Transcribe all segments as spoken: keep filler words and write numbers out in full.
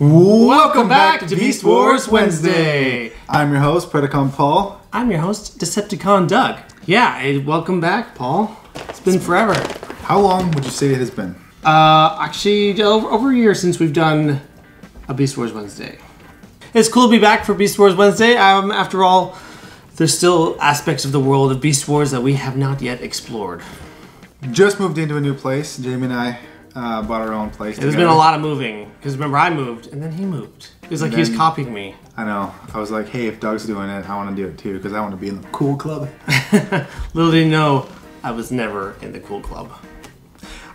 Welcome, Welcome back, back to Beast Wars Wednesday. I'm your host, Predacon Paul. I'm your host, Decepticon Doug. Yeah, welcome back, Paul. It's been forever. How long would you say it has been? Uh, actually, over a year since we've done a Beast Wars Wednesday. It's cool to be back for Beast Wars Wednesday. Um, after all, there's still aspects of the world of Beast Wars that we have not yet explored. Just moved into a new place, Jamie and I. Uh, bought our own place. There's been a lot of moving. Because remember, I moved, and then he moved. It was like he was copying me. I know. I was like, hey, if Doug's doing it, I want to do it too, because I want to be in the cool club. Little did you know, I was never in the cool club.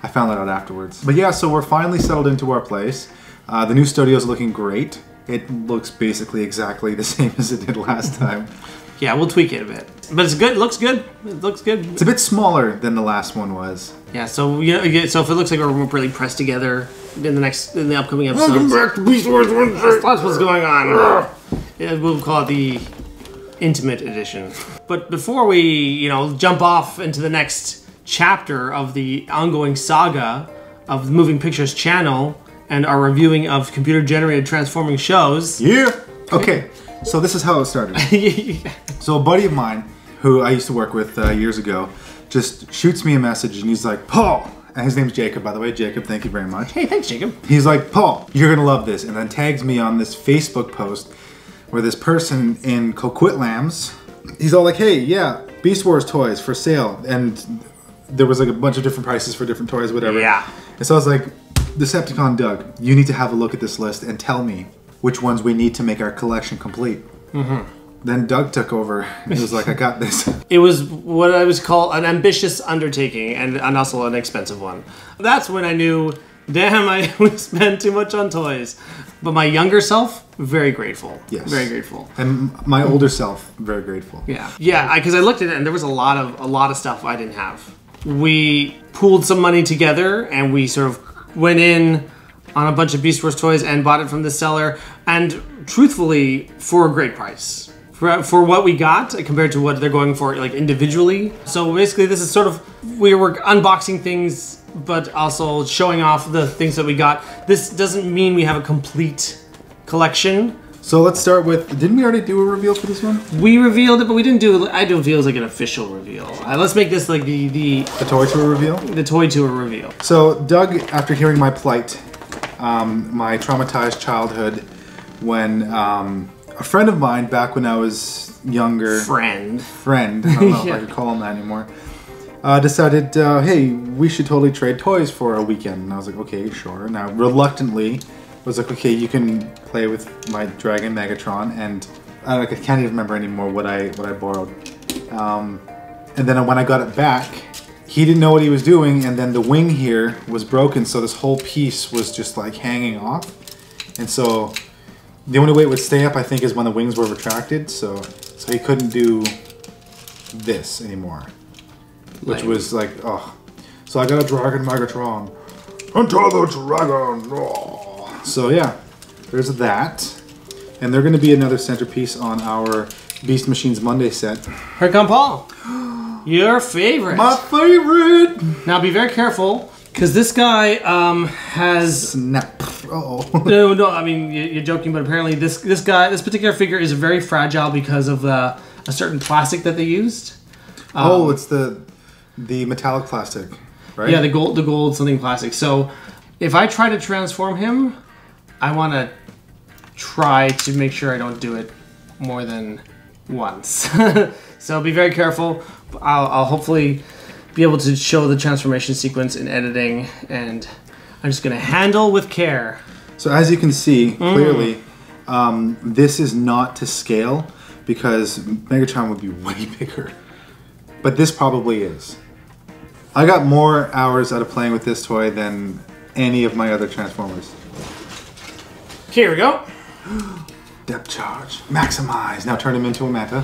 I found that out afterwards. But yeah, so we're finally settled into our place. Uh, the new studio's looking great. It looks basically exactly the same as it did last time. Yeah, we'll tweak it a bit. But it's good. It looks good. It looks good. It's a bit smaller than the last one was. Yeah, so you know, so if it looks like we're really pressed together in the next in the upcoming episodes. Welcome back to Beast Wars Wednesday. That's what's going on. Yeah, we'll call it the Intimate Edition. But before we, you know, jump off into the next chapter of the ongoing saga of the Moving Pictures channel and our reviewing of computer-generated transforming shows. Yeah. Okay. So this is how it started. Yeah. So a buddy of mine, who I used to work with uh, years ago, just shoots me a message and he's like, Paul, and his name's Jacob, by the way. Jacob, thank you very much. Hey, thanks, Jacob. He's like, Paul, you're gonna love this, and then tags me on this Facebook post where this person in Coquitlam's, he's all like, hey, yeah, Beast Wars toys for sale, and there was like a bunch of different prices for different toys, whatever. Yeah. And so I was like, Decepticon Doug, you need to have a look at this list and tell me which ones we need to make our collection complete. Mm-hmm. Then Doug took over and he was like, I got this. It was what I was called an ambitious undertaking and, and also an expensive one. That's when I knew, damn, I we spent too much on toys. But my younger self, very grateful. Yes. Very grateful. And my older self, very grateful. Yeah. Yeah, because I, I looked at it and there was a lot of a lot of stuff I didn't have. We pooled some money together and we sort of went in on a bunch of Beast Wars toys and bought it from the seller, and truthfully, for a great price. For, for what we got, compared to what they're going for like individually. So basically this is sort of, we were unboxing things, but also showing off the things that we got. This doesn't mean we have a complete collection. So let's start with, didn't we already do a reveal for this one? We revealed it, but we didn't do, I don't feel it's like an official reveal. Uh, let's make this like the, the... The toy tour reveal? The toy tour reveal. So Doug, after hearing my plight, Um, my traumatized childhood, when um, a friend of mine back when I was younger, friend, friend, I don't know yeah. if I could call him that anymore, uh, decided, uh, hey, we should totally trade toys for a weekend. And I was like, okay, sure. And I reluctantly was like, okay, you can play with my Dragon Megatron, and I, like, I can't even remember anymore what I what I borrowed. Um, and then when I got it back, he didn't know what he was doing, and then the wing here was broken, so this whole piece was just like hanging off. And so the only way it would stay up, I think, is when the wings were retracted, so so he couldn't do this anymore. Which Lame. was like, oh. So I got a Dragon Megatron. Hunter the Dragon! Oh. So yeah, there's that. And they're gonna be another centerpiece on our Beast Machines Monday set. Here come Paul! Your favorite. My favorite. Now be very careful, because this guy um, has snap. Uh oh. No, no. I mean, you're joking, but apparently this this guy, this particular figure, is very fragile because of uh, a certain plastic that they used. Um, oh, it's the the metallic plastic, right? Yeah, the gold, the gold something plastic. So, if I try to transform him, I want to try to make sure I don't do it more than once. So be very careful. I'll, I'll hopefully be able to show the transformation sequence in editing, and I'm just gonna handle with care. So as you can see, mm. clearly, um, this is not to scale because Megatron would be way bigger. But this probably is. I got more hours out of playing with this toy than any of my other Transformers. Here we go. Depth charge, maximize. Now turn him into a manta.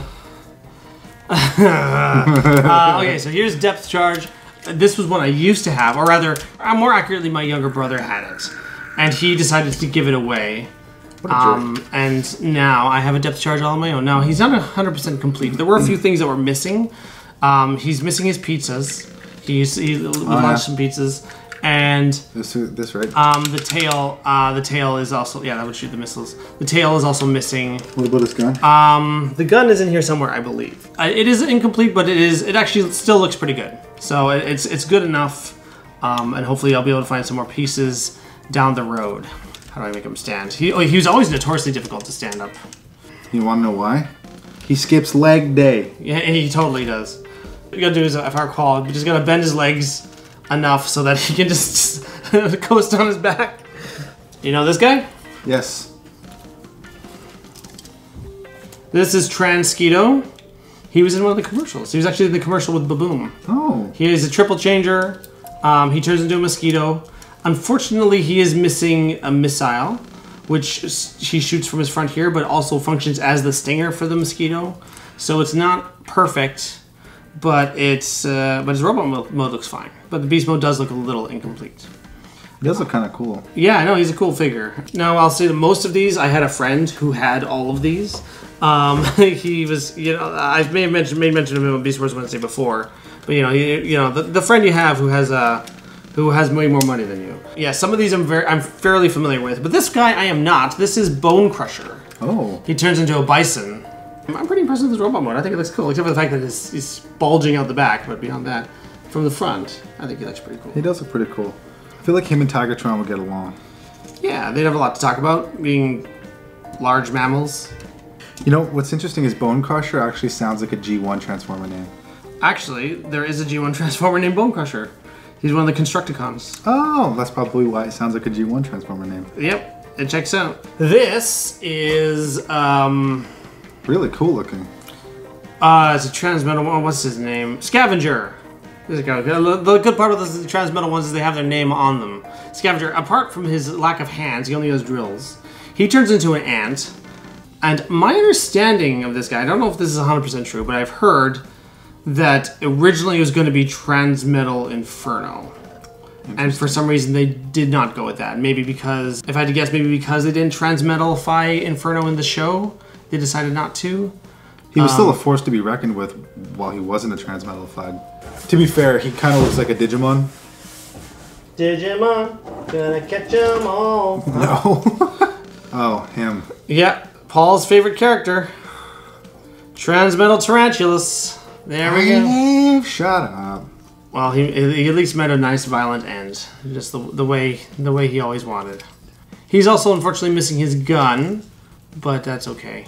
uh, okay, so here's Depth Charge. This was one I used to have, or rather, more accurately, my younger brother had it. And he decided to give it away. What a um, jerk. And now I have a Depth Charge all on my own. Now, he's not one hundred percent complete. There were a few things that were missing. Um, he's missing his pizzas. He's, he launched oh, yeah. some pizzas. And this, this right. Um, the tail, uh, the tail is also yeah. That would shoot the missiles. The tail is also missing. What about his gun? Um, the gun is in here somewhere, I believe. Uh, it is incomplete, but it is. It actually still looks pretty good. So it, it's it's good enough, um, and hopefully I'll be able to find some more pieces down the road. How do I make him stand? He oh, he was always notoriously difficult to stand up. You want to know why? He skips leg day. Yeah, he totally does. What you gotta do is, if I recall, we just gotta bend his legs enough so that he can just, just coast on his back. You know this guy? Yes. This is Transquito. He was in one of the commercials. He was actually in the commercial with Ba'Boom. Oh. He is a triple changer. Um, he turns into a mosquito. Unfortunately, he is missing a missile, which he shoots from his front here, but also functions as the stinger for the mosquito. So it's not perfect. But it's uh, but his robot mode, mode looks fine. But the beast mode does look a little incomplete. It does look kind of cool. Yeah, I know, he's a cool figure. Now I'll say that most of these, I had a friend who had all of these. Um, he was, you know, I may have mentioned made mention of him on Beast Wars Wednesday before, but you know, you, you know, the, the friend you have who has a uh, who has way more money than you. Yeah, some of these I'm very I'm fairly familiar with, but this guy I am not. This is Bone Crusher. Oh. He turns into a bison. I'm pretty impressed with this robot mode. I think it looks cool, except for the fact that it's, it's bulging out the back, but beyond that, from the front, I think he looks pretty cool. He does look pretty cool. I feel like him and Tigatron would get along. Yeah, they'd have a lot to talk about, being large mammals. You know, what's interesting is Bone Crusher actually sounds like a G one Transformer name. Actually, there is a G one Transformer named Bone Crusher. He's one of the Constructicons. Oh, that's probably why it sounds like a G one Transformer name. Yep, it checks out. This is, um... really cool looking. Uh, it's a Transmetal one. What's his name? Scavenger. This guy. The good part about the Transmetal ones is they have their name on them. Scavenger, apart from his lack of hands, he only has drills. He turns into an ant. And my understanding of this guy, I don't know if this is one hundred percent true, but I've heard that originally it was going to be Transmetal Inferno. And for some reason they did not go with that. Maybe because, if I had to guess, maybe because they didn't Transmetalify Inferno in the show. They decided not to. He was um, still a force to be reckoned with while he wasn't a transmetalified. To be fair, he kind of looks like a Digimon. Digimon, gonna catch them all. No. Oh, him. Yeah, Paul's favorite character. Transmetal Tarantulas. There we go. Shut up. Well, he, he at least met a nice violent end. Just the, the way the way he always wanted. He's also unfortunately missing his gun, but that's okay.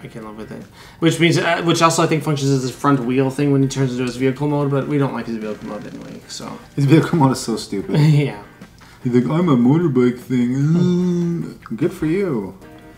I can live with it. Which means, uh, which also I think functions as his front wheel thing when he turns into his vehicle mode, but we don't like his vehicle mode anyway, so. His vehicle mode is so stupid. Yeah. He's like, I'm a motorbike thing. Good for you.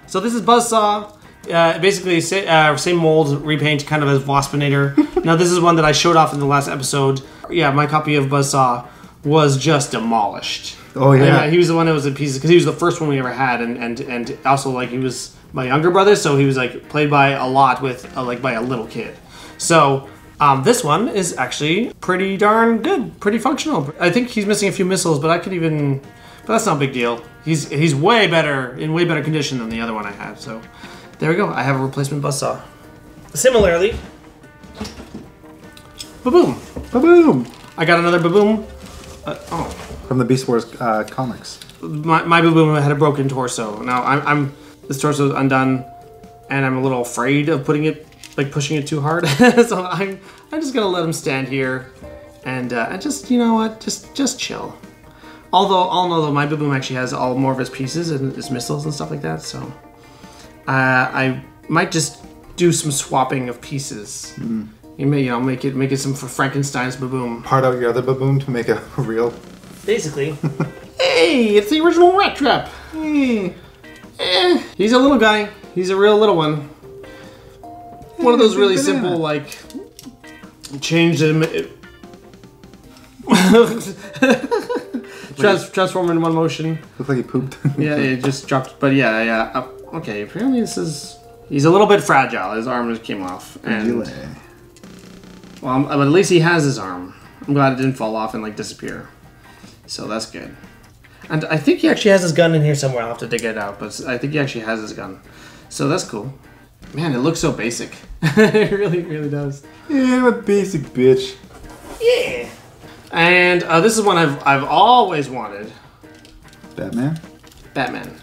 So this is Buzzsaw. Uh, basically, say, uh, same mold, repaint, kind of as Waspinator. Now this is one that I showed off in the last episode. Yeah, my copy of Buzzsaw was just demolished. Oh yeah. Yeah, he was the one that was in pieces because he was the first one we ever had, and and and also like he was my younger brother, so he was like played by a lot with uh, like by a little kid. So um, this one is actually pretty darn good, pretty functional. I think he's missing a few missiles, but I could even, but that's not a big deal. He's he's way better in way better condition than the other one I had. So there we go. I have a replacement Buzzsaw. Similarly, Ba'Boom, Ba'Boom. I got another Ba'Boom. Uh, oh. From the Beast Wars uh, comics. My, my Ba'Boom had a broken torso. Now I'm, I'm this torso is undone, and I'm a little afraid of putting it, like pushing it too hard. So I'm, I'm just gonna let him stand here, and uh, just you know what, just just chill. Although all in all, though, my Ba'Boom actually has all more of his pieces and his missiles and stuff like that. So uh, I might just do some swapping of pieces. Mm. You may, you know, make it make it some for Frankenstein's Ba'Boom. Part out your other Ba'Boom to make a real. Basically. Hey, it's the original Rat Trap. Hey. Eh. He's a little guy. He's a real little one. One of those really simple, like, change him. Trans transform in one motion. Looks like he pooped. Yeah, it just dropped. But yeah, yeah. Uh, okay, apparently this is. He's a little bit fragile. His arm just came off. And. Well, but at least he has his arm. I'm glad it didn't fall off and, like, disappear. So that's good. And I think he actually has his gun in here somewhere. I'll have to dig it out, but I think he actually has his gun. So that's cool. Man, it looks so basic. It really, really does. Yeah, I'm a basic bitch. Yeah. And uh, this is one I've I've always wanted. Batman. Batman.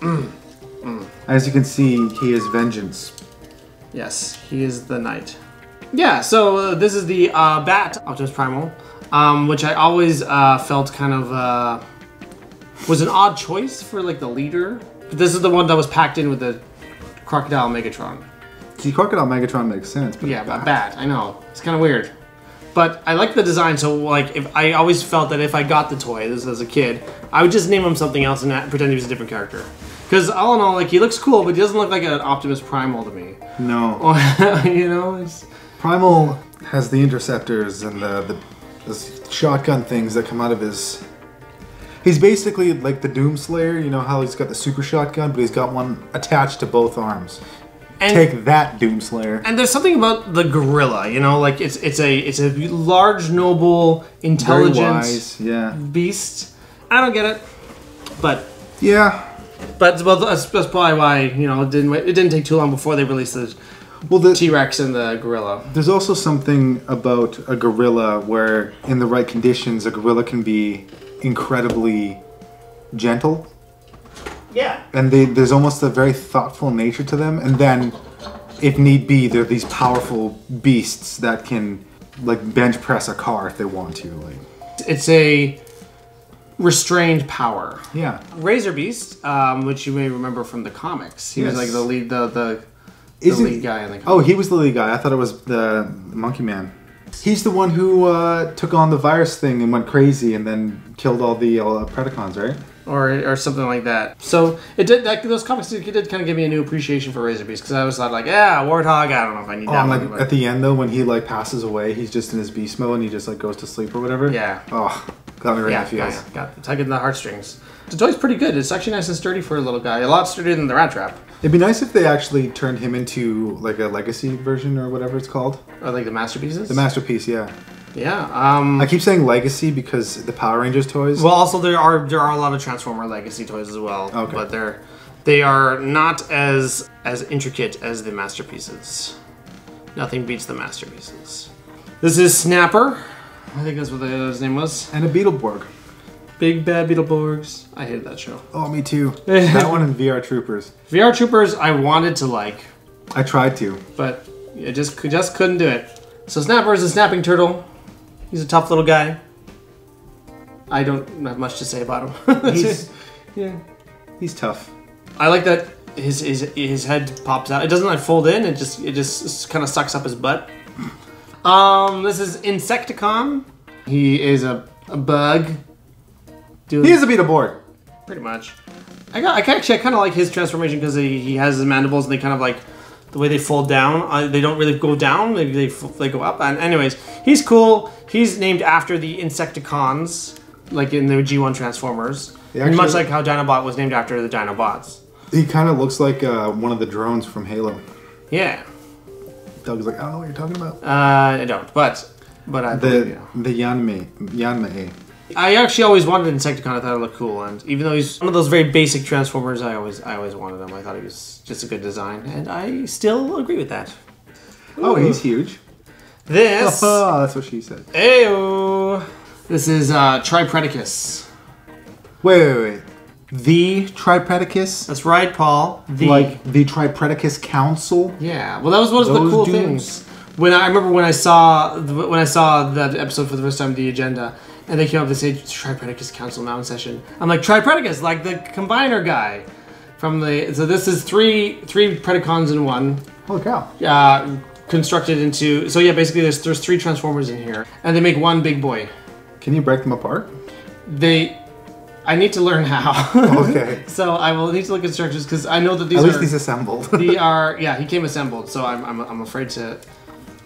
Mm. Mm. As you can see, he is vengeance. Yes, he is the knight. Yeah, so uh, this is the uh, Bat Optimus Primal, um, which I always uh, felt kind of uh, was an odd choice for like the leader. But this is the one that was packed in with the Crocodile Megatron. See, Crocodile Megatron makes sense, but yeah, but Bat, I know, it's kind of weird. But I like the design, so like, if I always felt that if I got the toy, this as a kid, I would just name him something else and not pretend he was a different character. Because all in all, like, he looks cool, but he doesn't look like an Optimus Primal to me. No. You know, it's... Primal has the interceptors and the, the, the shotgun things that come out of his... He's basically like the Doomslayer, you know how he's got the super shotgun, but he's got one attached to both arms. And, take that, Doomslayer. And there's something about the gorilla, you know, like it's it's a it's a large, noble, intelligent wise, yeah. beast. I don't get it, but yeah, but well, that's, that's probably why you know it didn't it didn't take too long before they released the well the T-Rex and the gorilla. There's also something about a gorilla where, in the right conditions, a gorilla can be incredibly gentle. Yeah. And they, there's almost a very thoughtful nature to them. And then, if need be, they're these powerful beasts that can, like, bench press a car if they want to. Like, it's a restrained power. Yeah. Razor Beast, um, which you may remember from the comics. He yes. was like the lead, the the, the lead guy in the comics. Oh, he was the lead guy. I thought it was the Monkey Man. He's the one who uh, took on the virus thing and went crazy and then killed all the uh, Predacons, right? Or, or something like that. So it did. That, those comics did, it did kind of give me a new appreciation for Razor Beast because I always thought like, yeah, Warthog. I don't know if I need oh, that. Like, one, at the end though, when he like passes away, he's just in his beast mode and he just like goes to sleep or whatever. Yeah. Oh, got me right yeah, in the feels. Yeah, got the tug in the heartstrings. The toy's pretty good. It's actually nice and sturdy for a little guy. A lot sturdier than the Rat Trap. It'd be nice if they actually turned him into like a legacy version or whatever it's called. Or like the masterpieces. The masterpiece, yeah. Yeah, um... I keep saying Legacy because the Power Rangers toys... Well, also there are there are a lot of Transformer Legacy toys as well. Okay. But they're... They are not as as intricate as the masterpieces. Nothing beats the masterpieces. This is Snapper. I think that's what the, his name was. And a Beetleborg. Big Bad Beetleborgs. I hated that show. Oh, me too. That one and V R Troopers. V R Troopers I wanted to like. I tried to. But I just, just couldn't do it. So Snapper is a snapping turtle. He's a tough little guy. I don't have much to say about him. he's, yeah, he's tough. I like that his his his head pops out. It doesn't like fold in. It just it just kind of sucks up his butt. Um, this is Insecticon. He is a, a bug. Dude, he is a Beetleborg. Pretty much. I got I actually I kind of like his transformation because he he has his mandibles and they kind of like. The way they fall down, uh, they don't really go down. Maybe they they go up. And anyways, he's cool. He's named after the Insecticons, like in the G one Transformers, actually, much like how Dinobot was named after the Dinobots. He kind of looks like uh, one of the drones from Halo. Yeah. Doug's like, I don't know what you're talking about. Uh, I don't, but but I the believe, yeah. the Yanmei Yanmei. I actually always wanted Insecticon. I thought it looked cool, and even though he's one of those very basic Transformers, I always, I always wanted him. I thought he was just a good design, and I still agree with that. Ooh. Oh, he's huge. This. Oh, that's what she said. Ayo. This is uh, Tripredacus. Wait, wait, wait. The Tripredacus. That's right, Paul. The like the Tripredacus Council. Yeah. Well, that was one of the cool dudes. things. When I, I remember when I saw when I saw that episode for the first time, the agenda. And they came up and said, Tripredacus Council Mountain Session. I'm like, Tripredacus, like the combiner guy. From the so this is three three Predacons in one. Holy cow. Uh, constructed into so yeah, basically there's there's three Transformers in here. And they make one big boy. Can you break them apart? They I need to learn how. Okay. So I will need to look at structures because I know that these at least are these assembled. They are yeah, he came assembled, so I'm I'm I'm afraid to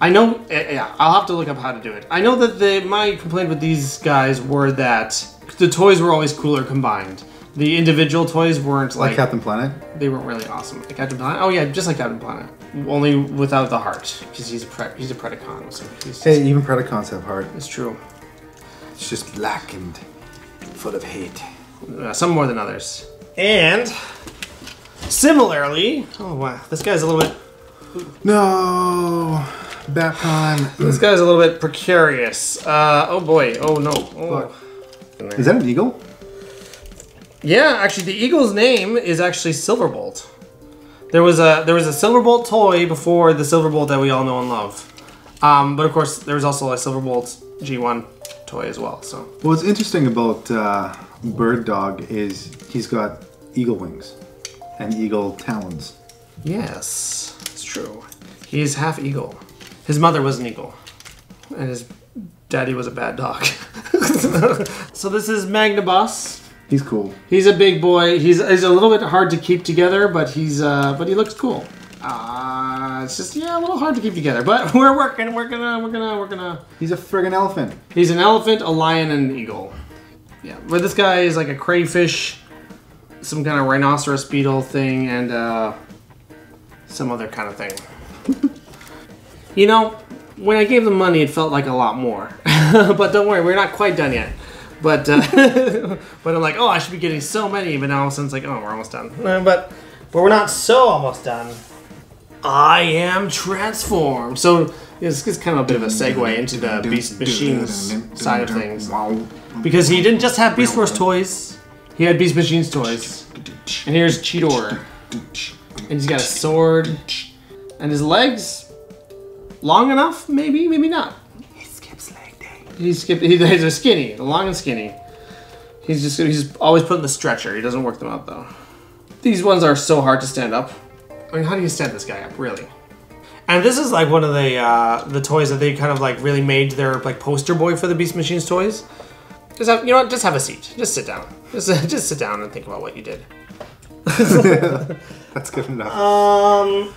I know, yeah, I'll have to look up how to do it. I know that the, my complaint with these guys were that the toys were always cooler combined. The individual toys weren't like... Like Captain Planet? They weren't really awesome. Like Captain Planet? Oh yeah, just like Captain Planet. Only without the heart, because he's a pre he's a Predacon. So he's just, hey, even Predacons have heart. It's true. It's just blackened, full of hate. Uh, some more than others. And, similarly... Oh wow, this guy's a little bit... No... Bapcon. This guy's a little bit precarious. Uh, oh boy. Oh no. Oh. Is that an eagle? Yeah, actually, the eagle's name is actually Silverbolt. There was a there was a Silverbolt toy before the Silverbolt that we all know and love. Um, but of course, there was also a Silverbolt G one toy as well. So what's interesting about uh, Bird Dog is he's got eagle wings and eagle talons. Yes, it's true. He's half eagle. His mother was an eagle, and his daddy was a bad dog. So this is Magnabus. He's cool. He's a big boy. He's he's a little bit hard to keep together, but he's uh, but he looks cool. Uh, it's just yeah, a little hard to keep together, but we're working. We're gonna we're gonna we're gonna. He's a friggin' elephant. He's an elephant, a lion, and an eagle. Yeah, but this guy is like a crayfish, some kind of rhinoceros beetle thing, and uh, some other kind of thing. You know, when I gave them money, it felt like a lot more. But don't worry, we're not quite done yet. But uh, but I'm like, oh, I should be getting so many, but now all of a sudden it's like, oh, we're almost done. But but we're not so almost done. I am transformed. So this is kind of a bit of a segue into the Beast Machines side of things, because he didn't just have Beast Wars toys; he had Beast Machines toys. And here's Cheetor, and he's got a sword, and his legs long enough, maybe, maybe not. He's skipped, he, he's a skinny, long and skinny. He's just he's always put in the stretcher. He doesn't work them up though. These ones are so hard to stand up. I mean, how do you stand this guy up, really? And this is like one of the uh, the toys that they kind of like really made their like poster boy for the Beast Machines toys. Just have, you know what? Just have a seat. Just sit down. Just just sit down and think about what you did. That's good enough. Um,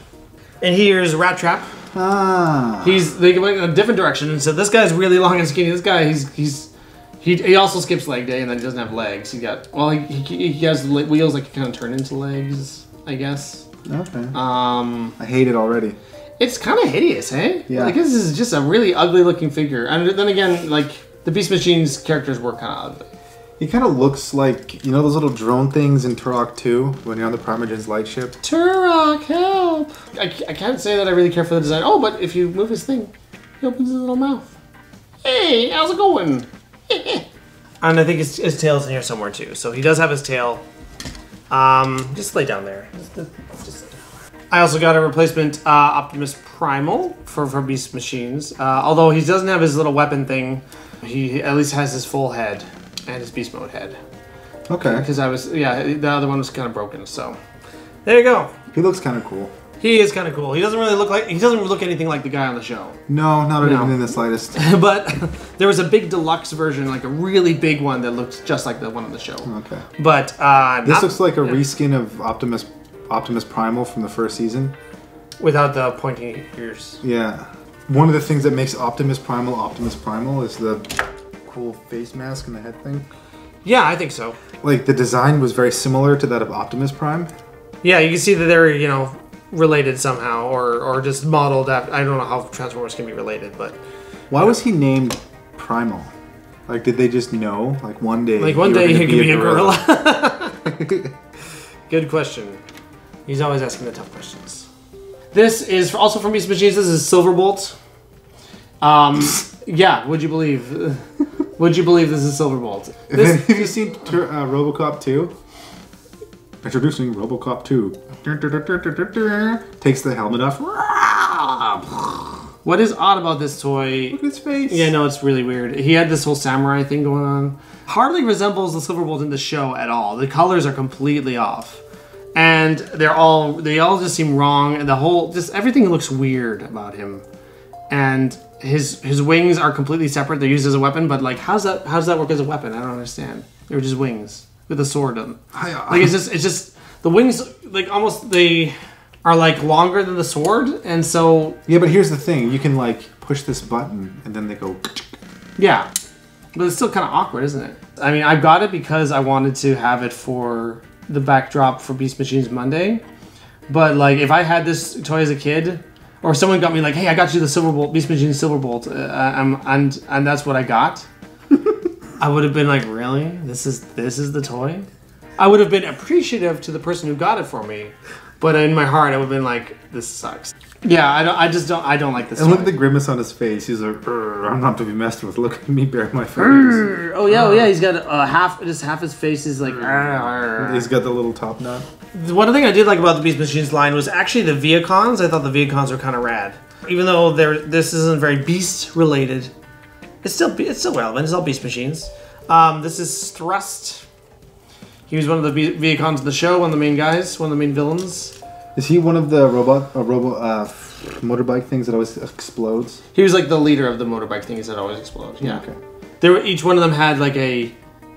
and here's Rat Trap. Ah. He's they went in a different direction, so this guy's really long and skinny. This guy, he's he's he he also skips leg day, and then he doesn't have legs. He got well, he he, he has wheels that can kind of turn into legs, I guess. Okay. Um, I hate it already. It's kind of hideous, hey? Yeah. Like this is just a really ugly looking figure, and then again, like the Beast Machines characters were kind of ugly. He kind of looks like, you know those little drone things in Turok two when you're on the Primogen's lightship? Turok, help! I, I can't say that I really care for the design. Oh, but if you move his thing, he opens his little mouth. Hey, how's it going? And I think his, his tail's in here somewhere too. So he does have his tail. Um, just lay down there. Just, just lay down. I also got a replacement uh, Optimus Primal for, for Beast Machines. Uh, although he doesn't have his little weapon thing, he at least has his full head. And his beast mode head. Okay. Because I was, yeah, the other one was kind of broken, so. There you go. He looks kind of cool. He is kind of cool. He doesn't really look like, he doesn't look anything like the guy on the show. No, not no. even in the slightest. But there was a big deluxe version, like a really big one that looks just like the one on the show. Okay. But, uh, this not, looks like a reskin of Optimus, Optimus Primal from the first season. Without the pointy ears. Yeah. One of the things that makes Optimus Primal Optimus Primal is the cool face mask and the head thing. Yeah, I think so. Like the design was very similar to that of Optimus Prime. Yeah, you can see that they're, you know, related somehow, or or just modeled after. I don't know how Transformers can be related, but why was he named Primal? Like, did they just know? Like one day, like one day he could be a gorilla. gorilla. Good question. He's always asking the tough questions. This is also from Beast Machines. This is Silverbolt. Um, yeah, would you believe? Would you believe this is Silverbolt? This, Have you seen uh, RoboCop two? Introducing RoboCop two. Takes the helmet off. What is odd about this toy? Look at his face. Yeah, no, it's really weird. He had this whole samurai thing going on. Hardly resembles the Silverbolt in the show at all. The colors are completely off. And they're all, they all just seem wrong. And the whole, just everything looks weird about him. And his his wings are completely separate. They're used as a weapon, but like, how's that how's that work as a weapon? I don't understand. They were just wings with a sword on them. Like it's just it's just the wings, like almost they are like longer than the sword, and so yeah. But here's the thing: you can like push this button, and then they go. Yeah, but it's still kind of awkward, isn't it? I mean, I got it because I wanted to have it for the backdrop for Beast Machines Monday, but like if I had this toy as a kid. Or someone got me like, hey, I got you the Silverbolt, Beast Machine Silverbolt, uh, um, and and that's what I got. I would have been like, really? This is this is the toy? I would have been appreciative to the person who got it for me, But in my heart, I would have been like, this sucks. Yeah, I don't. I just don't. I don't like this. And look at the grimace on his face. He's like, I'm not to be messed with. Look at me bear my face. Urgh. Oh yeah, oh yeah. He's got uh, half. Just half his face is like. Urgh. He's got the little top knot. One thing I did like about the Beast Machines line was actually the Vehicons. I thought the Vehicons were kind of rad, even though they're this isn't very beast related. It's still it's still relevant. It's all Beast Machines. Um, this is Thrust. He was one of the Be Vehicons of the show. One of the main guys. One of the main villains. Is he one of the robot, uh, robo, uh, motorbike things that always explodes? He was like the leader of the motorbike things that always explode. Yeah. Okay. There were, each one of them had like a,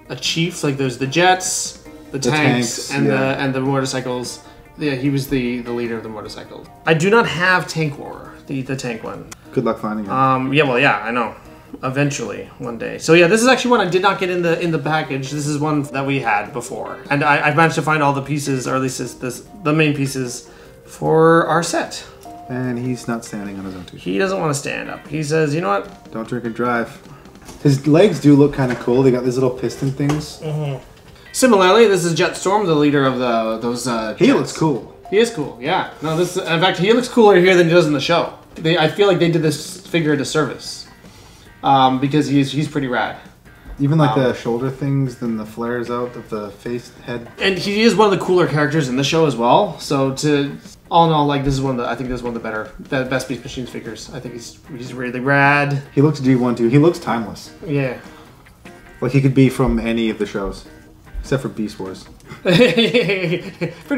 a chief. Like there's the jets, the, the tanks, tanks, and yeah. the and the motorcycles. Yeah, he was the the leader of the motorcycles. I do not have Tank War, the the tank one. Good luck finding it. Um. Yeah. Well. Yeah. I know. Eventually, one day. So yeah, this is actually one I did not get in the in the package. This is one that we had before, and I, I've managed to find all the pieces, or at least this, this the main pieces, for our set. And he's not standing on his own two feet. He doesn't want to stand up. He says, "You know what? Don't drink and drive." His legs do look kind of cool. They got these little piston things. Mm-hmm. Similarly, this is Jetstorm, the leader of the those. Uh, he looks cool. He is cool. Yeah. No, this. In fact, he looks cooler here than he does in the show. They. I feel like they did this figure a disservice. Um, because he's he's pretty rad. Even like um, the shoulder things, then the flares out of the face head. And he is one of the cooler characters in the show as well. So to all in all, like this is one of the I think this is one of the better, the best Beast Machines figures. I think he's he's really rad. He looks D one too. He looks timeless. Yeah. Like he could be from any of the shows, except for Beast Wars. Pretty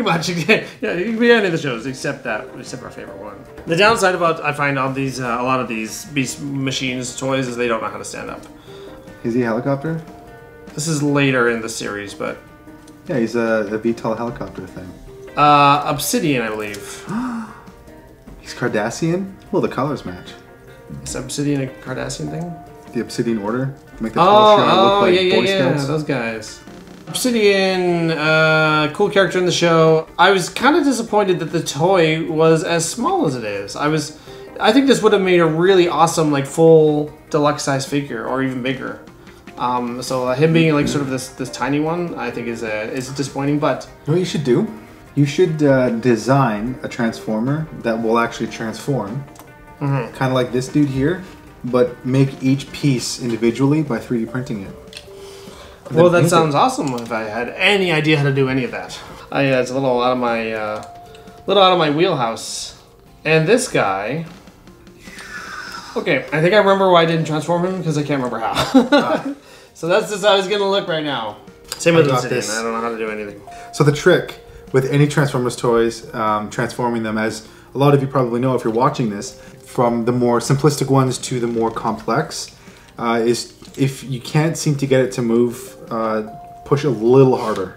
much, yeah. You can be any of the shows except that, except our favorite one. The downside about I find all these, uh, a lot of these Beast Machines toys is they don't know how to stand up. Is he a helicopter? This is later in the series, but yeah, he's a, a V TOL helicopter thing. Uh, Obsidian, I believe. He's Cardassian. Well, the colors match. Is Obsidian a Cardassian thing? The Obsidian Order. Make the oh, oh, look like yeah, Boy yeah, Scouts. Yeah, those guys. Obsidian, uh, cool character in the show. I was kind of disappointed that the toy was as small as it is. I was, I think this would have made a really awesome, like, full deluxe size figure, or even bigger. Um, so uh, him being like sort of this this tiny one, I think is a, is disappointing. But you know what you should do? You should uh, design a transformer that will actually transform, mm-hmm. kind of like this dude here, but make each piece individually by three D printing it. Well, that sounds awesome. If I had any idea how to do any of that, I, uh, it's a little out of my, uh, little out of my wheelhouse. And this guy, okay, I think I remember why I didn't transform him because I can't remember how. ah. So that's just how he's gonna look right now. Same with this. I don't know how to do anything. So the trick with any Transformers toys, um, transforming them, as a lot of you probably know if you're watching this, from the more simplistic ones to the more complex, uh, is if you can't seem to get it to move. Uh, push a little harder.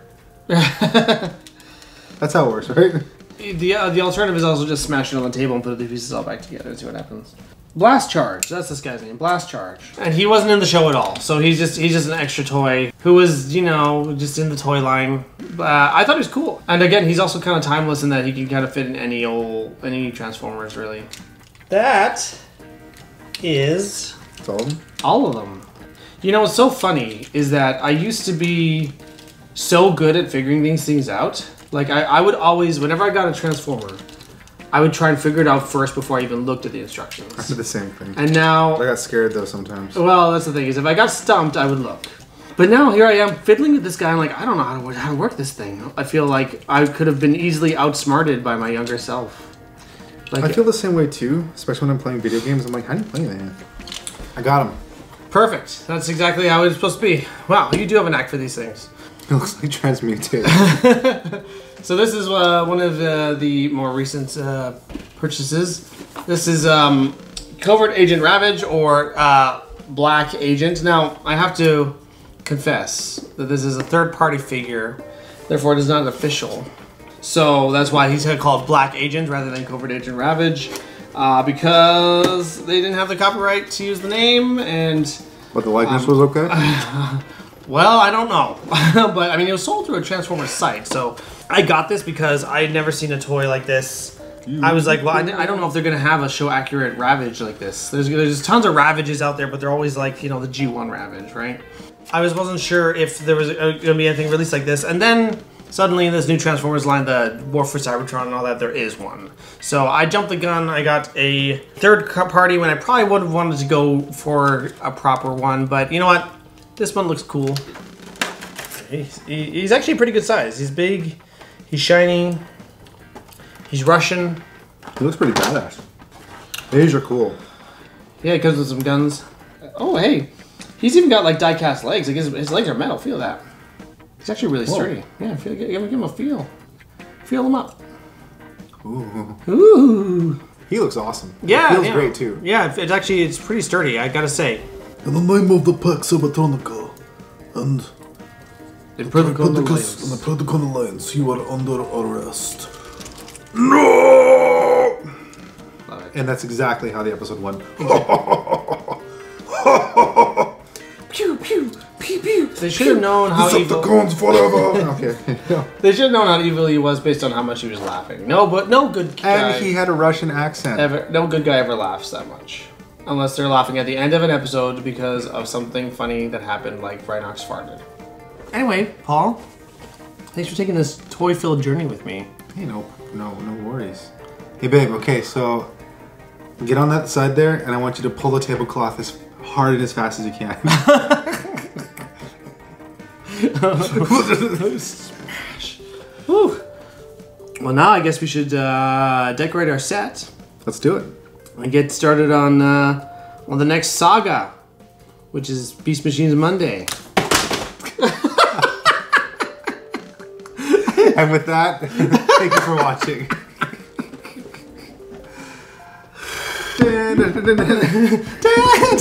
That's how it works, right? The, uh, the alternative is also just smash it on the table and put the pieces all back together and see what happens. Blast Charge. That's this guy's name. Blast Charge. And he wasn't in the show at all, so he's just he's just an extra toy who was, you know, just in the toy line. Uh, I thought he was cool. And again, he's also kind of timeless in that he can kind of fit in any old, any Transformers, really. That is... That's all of them? All of them. You know what's so funny is that I used to be so good at figuring these things out. Like I, I would always, whenever I got a Transformer, I would try and figure it out first before I even looked at the instructions. I did the same thing. And now... I got scared though sometimes. Well, that's the thing is if I got stumped, I would look. But now here I am fiddling with this guy. I'm like, I don't know how to, how to work this thing. I feel like I could have been easily outsmarted by my younger self. Like, I feel the same way too, especially when I'm playing video games. I'm like, I didn't play anything. I got him. Perfect. That's exactly how it's supposed to be. Wow, you do have a knack for these things. It looks like Transmuted. So this is uh, one of uh, the more recent uh, purchases. This is um, Covert Agent Ravage or uh, Black Agent. Now, I have to confess that this is a third-party figure. Therefore, it is not official. So that's why he's called Black Agent rather than Covert Agent Ravage. Uh, because they didn't have the copyright to use the name, and... But the likeness um, was okay? Uh, well, I don't know. But, I mean, it was sold through a Transformers site, so... I got this because I had never seen a toy like this. Mm. I was like, well, I, I don't know if they're going to have a show-accurate Ravage like this. There's, there's tons of Ravages out there, but they're always like, you know, the G one Ravage, right? I was, wasn't sure if there was going to be anything released like this, and then... Suddenly in this new Transformers line, the War for Cybertron and all that, there is one. So I jumped the gun, I got a third party when I probably would have wanted to go for a proper one, but you know what? This one looks cool. He's, he's actually a pretty good size. He's big, he's shiny, he's Russian. He looks pretty badass. These are cool. Yeah, it comes with some guns. Oh, hey. He's even got like die-cast legs. Like his, his legs are metal. Feel that. He's actually really sturdy. Whoa. Yeah, feel, give, give him a feel. Feel him up. Ooh. Ooh. He looks awesome. Yeah. He feels yeah. great too. Yeah, it's actually it's pretty sturdy, I gotta say. In the name of the Pax Cybertronica and the Predacon Alliance. And the Predacon Alliance, you are under arrest. No! And that's exactly how the episode went. Pew pew pew pew. They should have known how evil. Decepticons forever. Okay. Yeah. They should have known how evil he was based on how much he was laughing. No, but no good guy. And he had a Russian accent. Ever, no good guy ever laughs that much, unless they're laughing at the end of an episode because of something funny that happened, like Rhinox farted. Anyway, Paul, thanks for taking this toy-filled journey with me. Hey, no, no, no worries. Hey, babe. Okay, so get on that side there, and I want you to pull the tablecloth as hard and as fast as you can. Smash! Woo. Well, now I guess we should uh, decorate our set. Let's do it. And get started on uh, on the next saga, which is Beast Machines Monday. And with that, thank you for watching. Dad!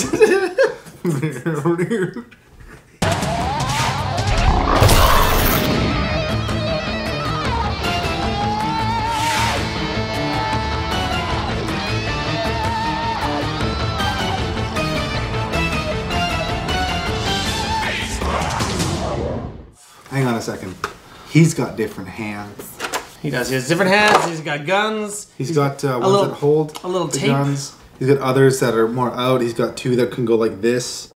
Hang on a second. He's got different hands. He does. He has different hands. He's got guns. He's, he's got uh, ones little, that hold a little the tape. Guns. He's got others that are more out. He's got two that can go like this.